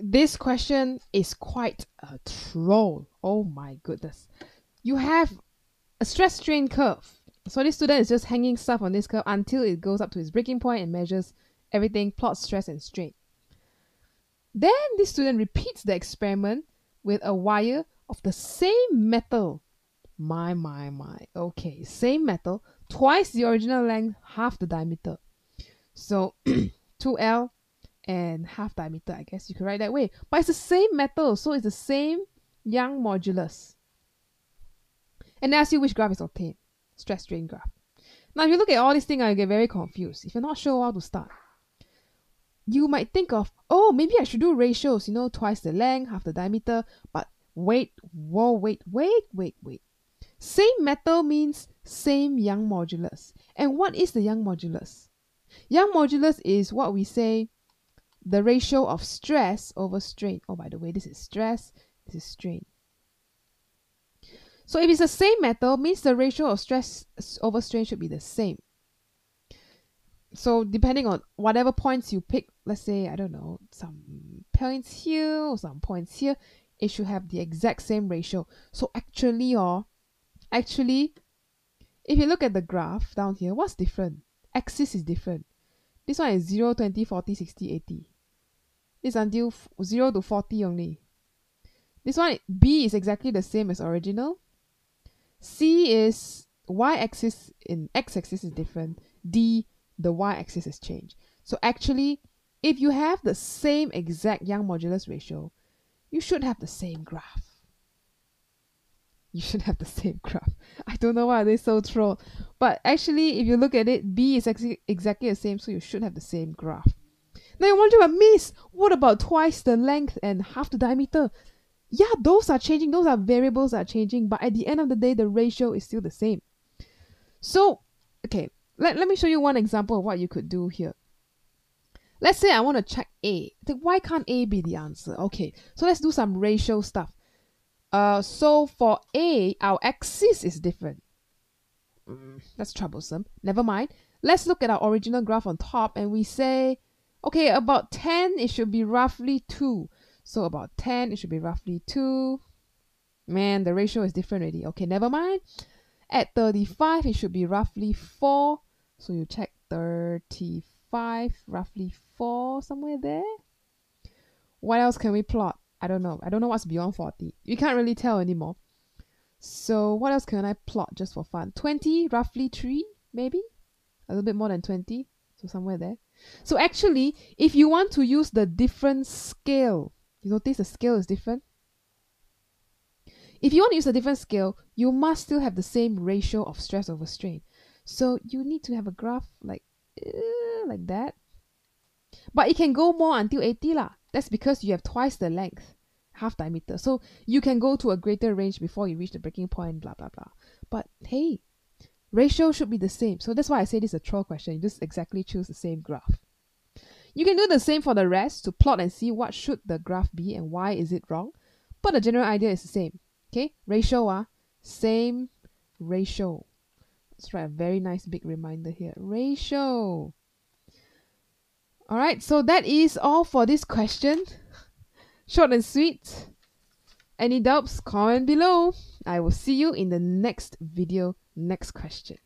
This question is quite a troll. Oh my goodness. You have a stress-strain curve. So this student is just hanging stuff on this curve until it goes up to its breaking point and measures everything, plots stress and strain. Then this student repeats the experiment with a wire of the same metal. My. Okay, same metal, twice the original length, half the diameter. So 2L and half diameter, I guess you could write that way. But it's the same metal, so it's the same Young modulus. And ask you which graph is obtained. Stress strain graph. Now, if you look at all these things, I get very confused. If you're not sure how to start, you might think of, oh, maybe I should do ratios, you know, twice the length, half the diameter. But wait, whoa, wait. Same metal means same Young modulus. And what is the Young modulus? Young modulus is what we say the ratio of stress over strain. Oh, by the way, this is stress, this is strain. So if it's the same metal, means the ratio of stress over strain should be the same. So depending on whatever points you pick, let's say, I don't know, some points here or some points here, it should have the exact same ratio. So actually, if you look at the graph down here, what's different? Axis is different. This one is 0, 20, 40, 60, 80. This until 0 to 40 only. This one, B is exactly the same as original. C is y-axis in x-axis is different. D, the y-axis has changed. So actually, if you have the same exact Young modulus ratio, you should have the same graph. You should have the same graph. I don't know why they're so troll. But actually, if you look at it, B is exactly the same, so you should have the same graph. Now you wonder, but miss, what about twice the length and half the diameter? Yeah, those are changing. Those are variables that are changing. But at the end of the day, the ratio is still the same. So, okay, let me show you one example of what you could do here. Let's say I want to check A. Why can't A be the answer? Okay, so let's do some ratio stuff. So for A, our axis is different. That's troublesome. Never mind. Let's look at our original graph on top and we say, okay, about 10, it should be roughly 2. So about 10, it should be roughly 2. Man, the ratio is different already. Okay, never mind. At 35, it should be roughly 4. So you check 35, roughly 4, somewhere there. What else can we plot? I don't know. I don't know what's beyond 40. You can't really tell anymore. So what else can I plot just for fun? 20, roughly 3, maybe? A little bit more than 20. So somewhere there. So actually, if you want to use the different scale, you notice the scale is different. If you want to use a different scale, you must still have the same ratio of stress over strain. So you need to have a graph like that. But it can go more until 80 lah. That's because you have twice the length, half diameter. So you can go to a greater range before you reach the breaking point, blah, blah, blah. But hey, ratio should be the same. So that's why I say this is a troll question. You just exactly choose the same graph. You can do the same for the rest to plot and see what should the graph be and why is it wrong. But the general idea is the same. Okay, ratio same ratio. Let's write a very nice big reminder here. Ratio. All right, so that is all for this question. Short and sweet. Any doubts, comment below. I will see you in the next video, next question.